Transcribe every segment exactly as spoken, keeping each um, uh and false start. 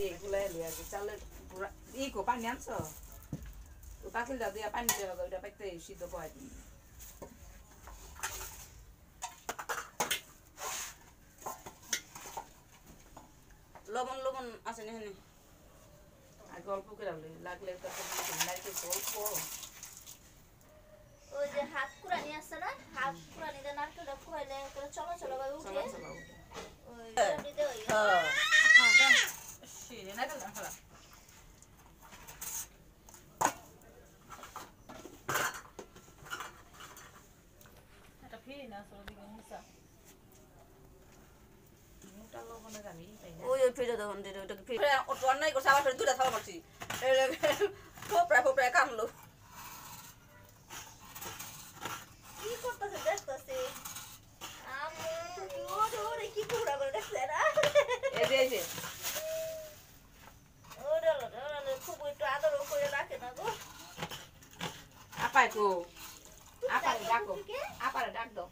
dia gula dia kecil ini kau panen so utak sudah dia panen dia udah pakai si do body lomon lomon asalnya ini agak lupa kira beli lagi lagi tak pernah lagi lupa oh jadi hak kurang ni asal lah hak kurang ni dah nak tu dah kau ada kalau cakap cakap baru dia apa itu? Apa dak do? Apa dak do?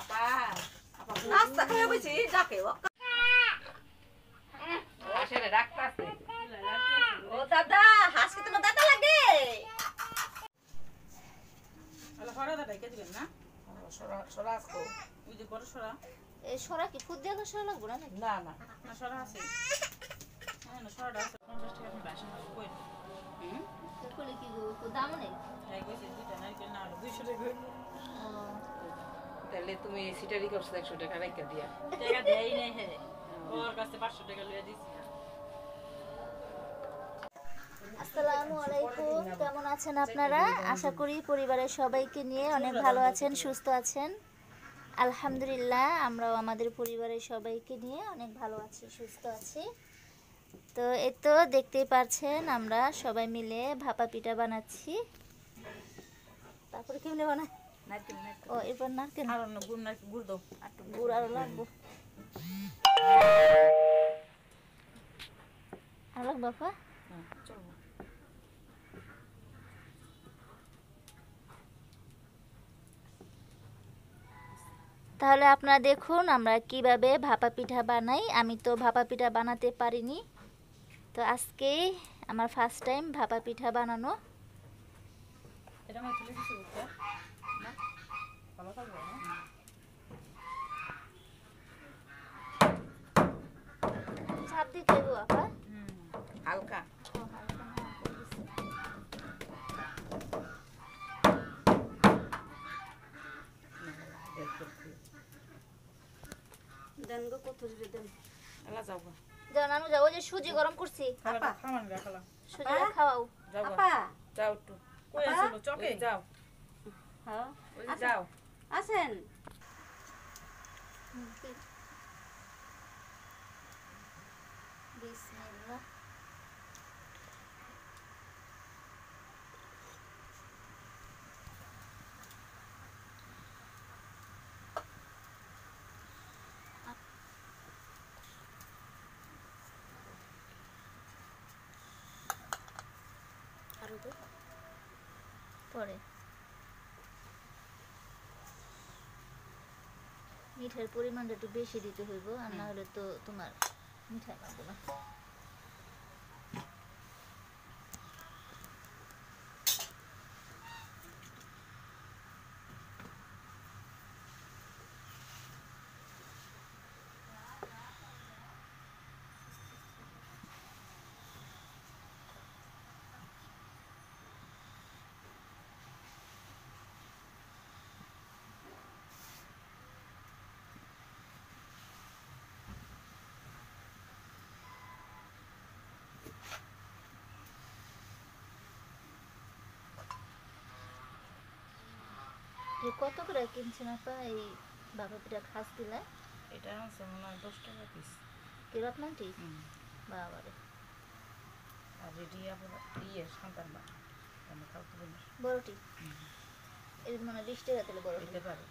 Apa? Apa? Nasta kayak apa sih? Dak ya? Oh, saya dak tas. Oh, dada, khas kita mah dada lagi. Ala khara dada kayak diben na? Sora sora ko. Uy de boro sora. Eh sora ki pud dia sora lagbo na nahi? Na na. Na sora ase. Na na sora ase. পঞ্চাশ টাকা আমি বাসা কই। হুম? কই কি কো দাম নাই? তাহলে তুমি সিটারি করছ একশো টাকা রাইখা দিয়া টাকা দেই নাই হে ওর কাছে পাঁচশো টাকা লইয়া দিছি। আসসালামু আলাইকুম, কেমন আছেন আপনারা? আশা করি পরিবারের সবাইকে নিয়ে অনেক ভালো আছেন, সুস্থ আছেন। আলহামদুলিল্লাহ আমরাও আমাদের পরিবারের সবাইকে নিয়ে অনেক ভালো আছি, সুস্থ আছি। তো এই তো দেখতেই পাচ্ছেন আমরা সবাই মিলে ভাপা পিঠা বানাচ্ছি। তারপরে কেমনে বানাই? নারকেল নারকেল ও এবার নারকেল আর অন্য গুড় নারকেল গুড় দাও আর গুড় আর লাগবো আর লাগবো বাবা। হ্যাঁ চলো তাহলে আপনারা দেখুন আমরা কিভাবে ভাপা পিঠা বানাই। আমি তো ভাপা পিঠা বানাতে পারিনি, তো আজকে আমার ফার্স্ট টাইম ভাপা পিঠা বানানো। এটা আমি চলে কিছু করতে না ভালো থাকবে না ছাপ দিতে গো আপা হালকা দেন গো কত জুড়ে দেন আলা যাও গো যাও নানু যাও যে সুজি গরম করছি আপা খাওন রাখলা সুজি খাওয়াও যাও আপা যাও তো কই আসলো চকে যাও হ্যাঁ ওই যাও আসেন বিসমিল্লাহ পরে মিঠার পরিমাণটা একটু বেশি দিতে হইব, আর না হলে তো তোমার মিঠা পাবো না। কত করে কিনছেন আপা এই বাবা পিঠা খাস দিলা? এটা আছে মনে হয় দশ টাকা পিস। কিরত নাকি? হুম বাবারে আর রেডি আপা ইয়ে সন্তান বা আমরা খাও তো বলি বড়টি এর মনে হয় বিশ টাকা তেলে বড় দিতে পারে।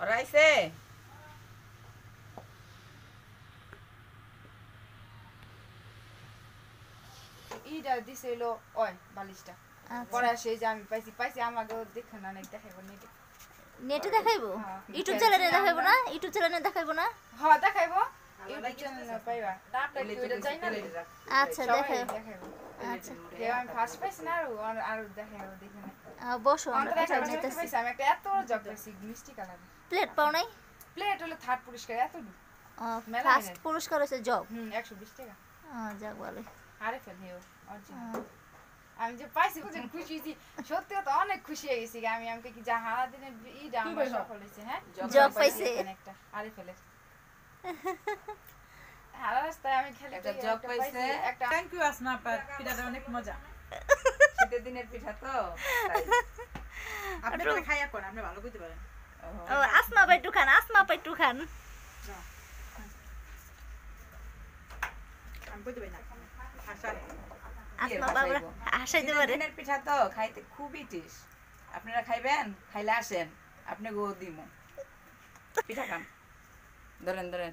Orai se. Ida di selo oi balista. Pora sei jami paisi paisi amage dekhana nai dekhaibo nete. Nete dekhaibo? YouTube channel e dekhaibo na? YouTube channel e dekhaibo na? Ha dekhaibo. YouTube channel e paiba. Dapta YouTube channel e dekhaibo. Acha dekhaibo. Acha. Devan first paise na aru aru dekhaibo dekhana. Ah bosho amra kothao jetesi. Paise ami ekta eto job paisi misti color. Plate pao nai? Plate holo third purushkar eto du. Ah first purushkar hoyse job. Hm one twenty taka. Ah jak bhalo. আরে ফেলিও অর্জুন আমি যে পাইছি খুব খুশি হইছি সত্যি তো অনেক খুশি হই গেছি আমি আমকে কি যা হারা দিনে ই ডামা সফল হইছে হ্যাঁ জব পাইছি একটা আরে ফেলে হারা রাস্তায় আমি খেলে একটা জব পাইছি একটা থ্যাঙ্ক ইউ আসমা আপা পিঠাটা অনেক মজা শীতের দিনের পিঠা তো আপনি তো খাইয়া কোন আপনি ভালো কইতে পারেন ও আসমা ভাই একটু খান আসমা ভাই একটু খান আমি কইতে পারি না আসমা বাবুরা আসাইতে পারে দিনের পিঠা তো খাইতে খুবই টেস আপনারা খাইবেন খাইলে আসেন আপনি গো দিমু পিঠা খান ধরেন ধরেন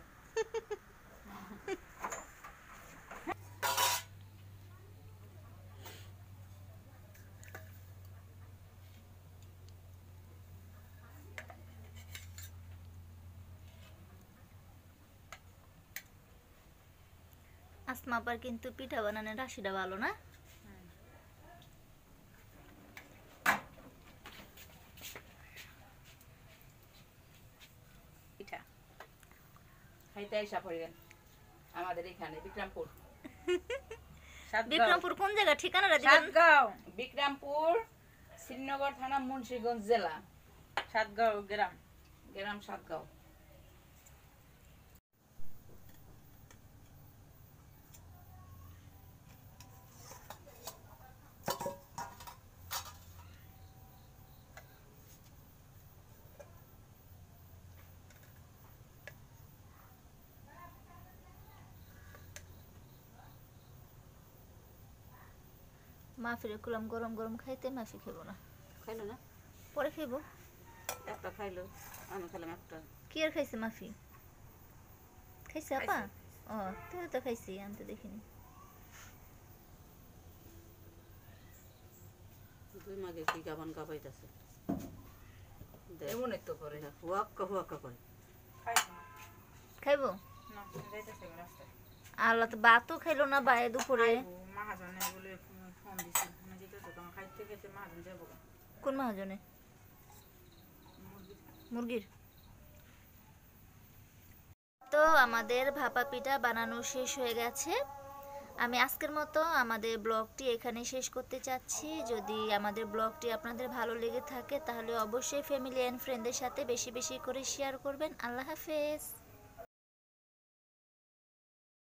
আসমা পর কিন্তু পিঠা বানানোর রাশিটা ভালো না পিঠা খাইতে আইসা পড়েন আমাদের এখানে বিক্রমপুর বিক্রমপুর কোন জায়গা ঠিকানাটা দিবেন সাতগাঁও বিক্রমপুর শ্রীনগর থানা মুন্সিগঞ্জ জেলা সাতগাঁও গ্রাম গ্রাম সাতগাঁও মাফিরে কুলাম গরম গরম খাইতে মাফি খাবো না খাইলো না পরে খাবো একটা খাইলো আমি খেলাম একটা কি আর খাইছে মাফি খাইছে আপা ও তুই তো খাইছি আমি তো দেখিনি তুই মাগে কি গাবন গাবাইতাছে এমন একটু করে না ওয়াক্কা ওয়াক্কা করে খাইবো খাইবো না যাইতাছে রাস্তা আল্লাহ তো ভাতও খাইলো না বাইরে দুপুরে মহাজনে বলে ফোন দিছি আমি যেটা তো খাইতে খেতে মহাজন যাব কোন মহাজনে মুরগির তো আমাদের ভাপা পিঠা বানানো শেষ হয়ে গেছে আমি আজকের মতো আমাদের ব্লগটি এখানে শেষ করতে চাচ্ছি যদি আমাদের ব্লগটি আপনাদের ভালো লেগে থাকে তাহলে অবশ্যই ফ্যামিলি এন্ড ফ্রেন্ডদের সাথে বেশি বেশি করে শেয়ার করবেন আল্লাহ হাফেজ।